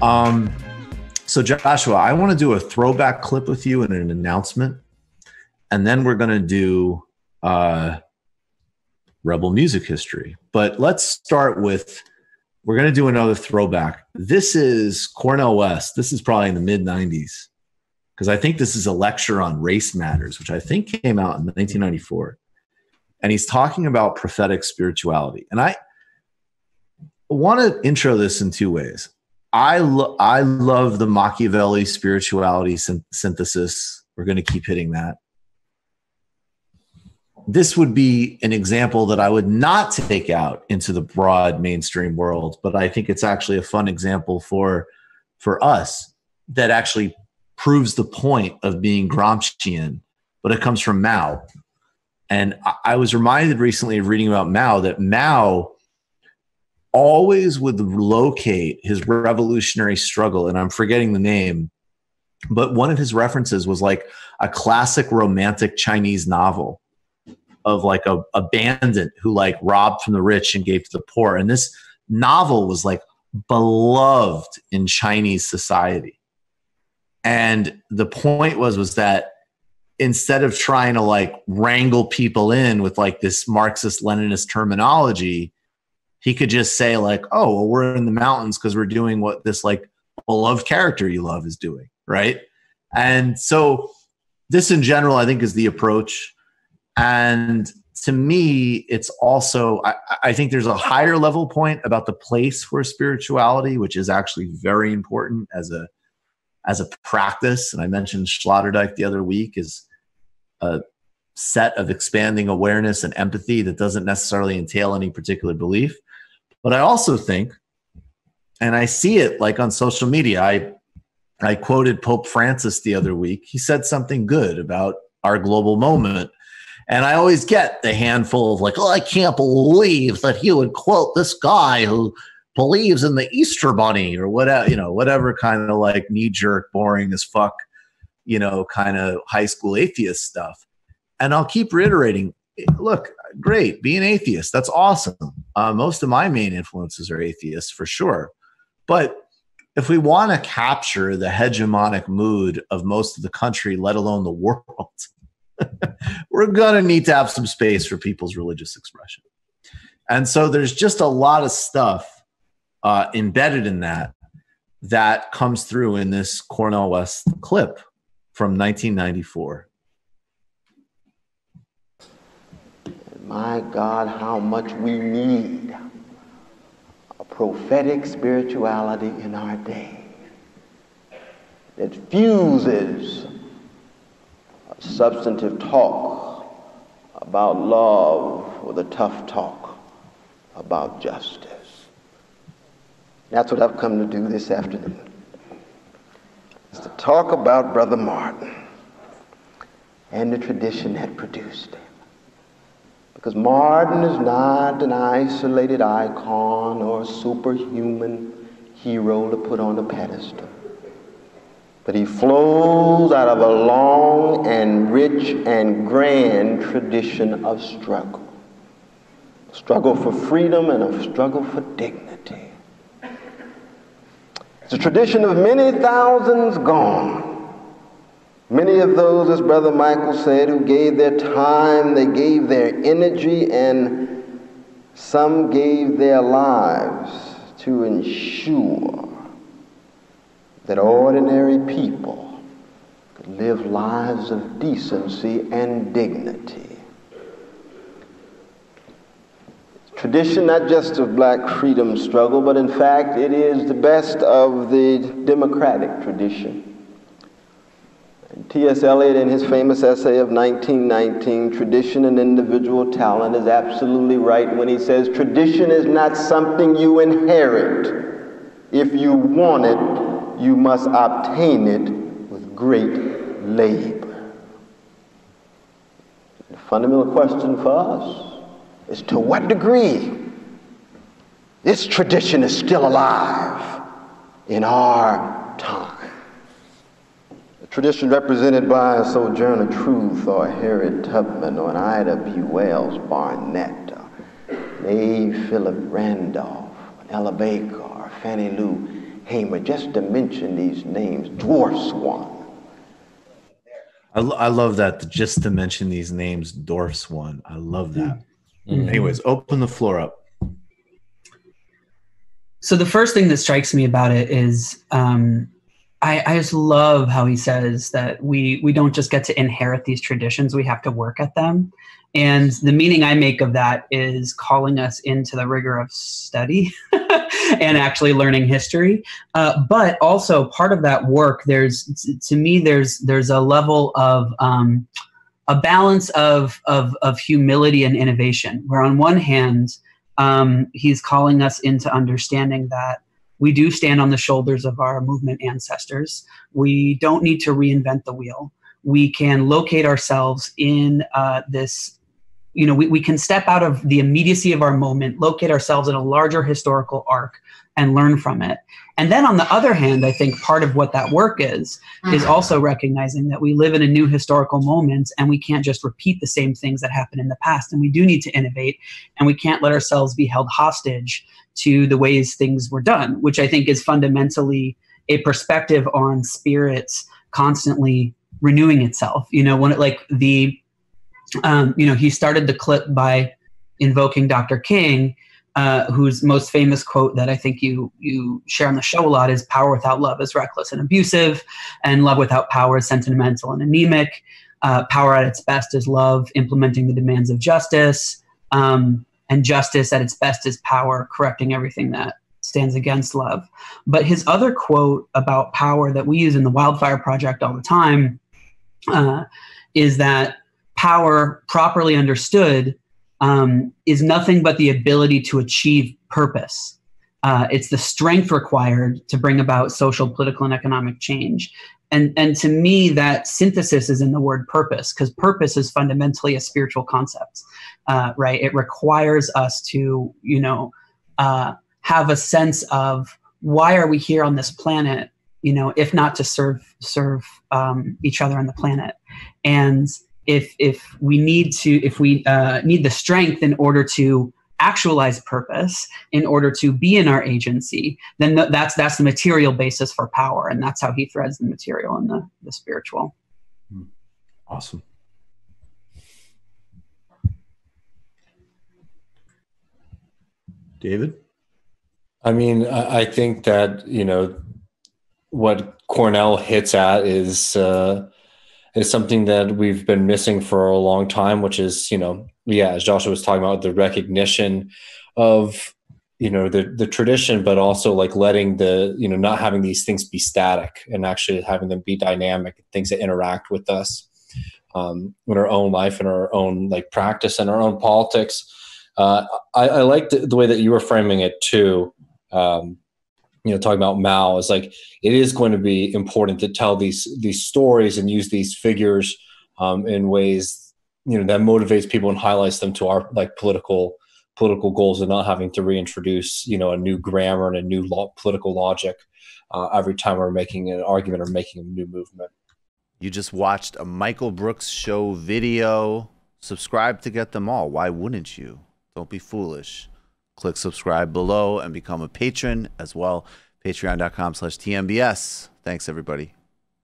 So Joshua, I want to do a throwback clip with you and an announcement, and then we're going to do Rebel music history. But let's start with, we're going to do another throwback. This is Cornel West. This is probably in the mid-90s, because I think this is a lecture on race matters, which I think came out in 1994. And he's talking about prophetic spirituality. And I want to intro this in two ways. I love the Machiavelli spirituality synthesis. We're going to keep hitting that. This would be an example that I would not take out into the broad mainstream world, but I think it's actually a fun example for us that actually proves the point of being Gramscian, but it comes from Mao. And I was reminded recently of reading about Mao that Mao always would locate his revolutionary struggle, and I'm forgetting the name, but one of his references was like a classic romantic Chinese novel of like a bandit who like robbed from the rich and gave to the poor. And this novel was like beloved in Chinese society. And the point was that instead of trying to like wrangle people in with like this Marxist-Leninist terminology, he could just say like, oh, well, we're in the mountains because we're doing what this like beloved character you love is doing, right? And so this in general, I think, is the approach. And to me, it's also, I think there's a higher level point about the place for spirituality, which is actually very important as a practice. And I mentioned Sloterdijk the other week is a set of expanding awareness and empathy that doesn't necessarily entail any particular belief. But I also think, and I see it like on social media, I quoted Pope Francis the other week. He said something good about our global moment. And I always get the handful of like, oh, I can't believe that he would quote this guy who believes in the Easter Bunny or whatever, you know, whatever kind of like knee-jerk, boring as fuck, you know, kind of high school atheist stuff. And I'll keep reiterating, look, great, be an atheist. That's awesome. Most of my main influences are atheists for sure. But if we want to capture the hegemonic mood of most of the country, let alone the world, we're going to need to have some space for people's religious expression. And so there's just a lot of stuff embedded in that comes through in this Cornel West clip from 1994. My God, how much we need a prophetic spirituality in our day that fuses substantive talk about love with a tough talk about justice. That's what I've come to do this afternoon, is to talk about Brother Martin and the tradition that produced him. Because Martin is not an isolated icon or superhuman hero to put on a pedestal. But he flows out of a long and rich and grand tradition of struggle. A struggle for freedom and a struggle for dignity. It's a tradition of many thousands gone. Many of those, as Brother Michael said, who gave their time, they gave their energy, and some gave their lives to ensure that ordinary people could live lives of decency and dignity. Tradition not just of black freedom struggle, but in fact it is the best of the democratic tradition. And T.S. Eliot, in his famous essay of 1919, Tradition and Individual Talent, is absolutely right when he says tradition is not something you inherit. If you want it, you must obtain it with great labor. The fundamental question for us is, to what degree this tradition is still alive in our time? A tradition represented by a Sojourner Truth or a Harriet Tubman or an Ida P. Wells Barnett or an A. Philip Randolph, an Ella Baker or Fannie Lou Hamer, just to mention these names, Dwarf Swan. I love that, just to mention these names, Dwarf Swan. I love that. Mm-hmm. Anyways, open the floor up. So the first thing that strikes me about it is I just love how he says that we don't just get to inherit these traditions, we have to work at them. And the meaning I make of that is calling us into the rigor of study and actually learning history. But also part of that work, to me, there's a level of a balance of humility and innovation, where on one hand, he's calling us into understanding that we do stand on the shoulders of our movement ancestors. We don't need to reinvent the wheel. We can locate ourselves in this, you know, we can step out of the immediacy of our moment, locate ourselves in a larger historical arc and learn from it. And then on the other hand, I think part of what that work is also recognizing that we live in a new historical moment and we can't just repeat the same things that happened in the past. And we do need to innovate, and we can't let ourselves be held hostage to the ways things were done, which I think is fundamentally a perspective on spirits constantly renewing itself. You know, when it, like the, you know, he started the clip by invoking Dr. King, whose most famous quote that I think you share on the show a lot is, "Power without love is reckless and abusive, and love without power is sentimental and anemic. Power at its best is love implementing the demands of justice, and justice at its best is power correcting everything that stands against love." But his other quote about power that we use in the Wildfire Project all the time is that power, properly understood, is nothing but the ability to achieve purpose. It's the strength required to bring about social, political, and economic change. And to me, that synthesis is in the word purpose, because purpose is fundamentally a spiritual concept, right? It requires us to, you know, have a sense of, why are we here on this planet, you know, if not to serve each other on the planet. And if we need the strength in order to actualize purpose, in order to be in our agency, then that's the material basis for power. And that's how he threads the material and the spiritual. Awesome. David? I mean, I think that, you know, what Cornel hits at is something that we've been missing for a long time, which is, you know, yeah, as Joshua was talking about, the recognition of, you know, the tradition, but also like letting the, you know, not having these things be static and actually having them be dynamic, things that interact with us in our own life and our own like practice and our own politics. I like the way that you were framing it too. You know, talking about Mao, is like, it is going to be important to tell these stories and use these figures in ways, you know, that motivates people and highlights them to our like political goals, and not having to reintroduce, you know, a new grammar and a new political logic every time we're making an argument or making a new movement. You just watched a Michael Brooks show video. Subscribe to get them all. Why wouldn't you? Don't be foolish. Click subscribe below and become a patron as well. Patreon.com/TMBS. Thanks, everybody.